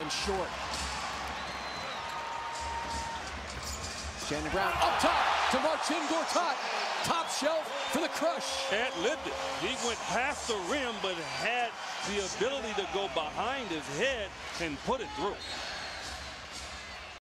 And short. Shannon Brown up top to Marcin Gortat. Top shelf for the crush. Cat lived it. He went past the rim, but had the ability to go behind his head and put it through.